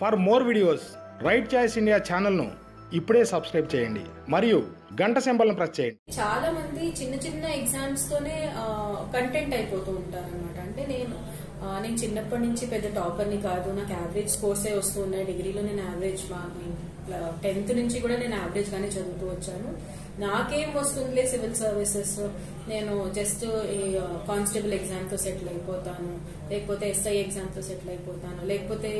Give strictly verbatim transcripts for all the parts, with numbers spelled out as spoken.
For more videos right choice India channel ను ఇప్పుడే subscribe చేయండి మరియు గంట సింబల్ ను ప్రెస్ చేయండి. చాలా మంది చిన్న చిన్న ఎగ్జామ్స్ తోనే కంటెంట్ అయిపోతూ ఉంటారన్నమాట. అంటే నేను నేను చిన్నప్పటి నుంచి పెద్ద టాపర్ ని కాదు, నాకు యావరేజ్ స్కోర్సే వస్తూ ఉన్నాయి. డిగ్రీలో నేను యావరేజ్ మార్క్ టెన్త్ నుంచి కూడా నేను యావరేజ్ గానే చదువుతూ వచ్చాను. నాకేం వస్తుందిలే సివిల్ సర్వీసెస్, నేను జస్ట్ కానిస్టేబుల్ ఎగ్జామ్ తో సెటిల్ అయిపోతాను, లేకపోతే ఎస్ఐ ఎగ్జామ్ తో సెటిల్ అయిపోతాను, లేకపోతే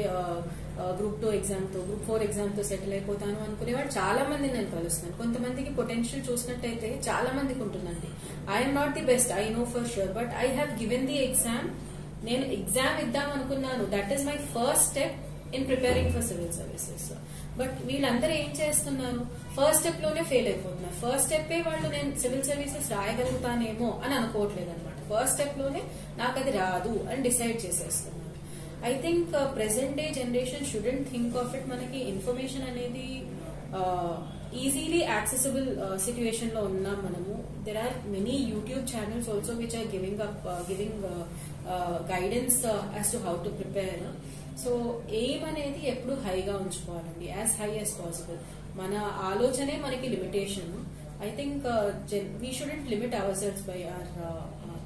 గ్రూప్ టూ ఎగ్జామ్ తో గ్రూప్ ఫోర్ ఎగ్జామ్ తో సెటిల్ అయిపోతాను అనుకునేవాడు చాలా మంది నేను కలుస్తున్నాను. కొంతమందికి పొటెన్షియల్ చూసినట్టయితే చాలా మందికి ఉంటుందండి. I'm not the best, I know for sure, but I have given the exam. నేను ఎగ్జామ్ ఇద్దాం అనుకున్నాను. That is my first step in preparing for civil services. But వీళ్ళందరూ ఏం చేస్తున్నారు, ఫస్ట్ స్టెప్ లోనే ఫెయిల్ అయిపోతున్నారు. ఫస్ట్ స్టెప్ వాళ్ళు నేను సివిల్ సర్వీసెస్ రాయగలుగుతానేమో అని అనుకోవట్లేదు అనమాట. ఫస్ట్ స్టెప్ లోనే నాకు అది రాదు అని డిసైడ్ చేసేస్తున్నారు. I think present day generation shouldn't think of it. మనకి ఇన్ఫర్మేషన్ అనేది ఈజీలీ యాక్సెసిబుల్ సిచ్యువేషన్ లో ఉన్నాం మనము. There are many YouTube channels also which are giving up giving guidance as to how to prepare. So aim అనేది ఎప్పుడు హైగా ఉంచుకోవాలండి, as high as possible. మన ఆలోచనే మనకి limitation. I think we shouldn't limit hour cells by our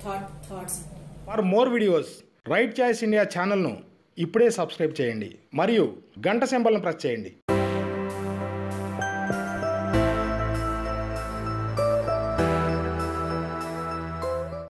thought thoughts. For more videos right choice India ఛానల్ను ఇప్పుడే subscribe చేయండి మరియు గంట సింబల్ను ప్రెస్ చేయండి.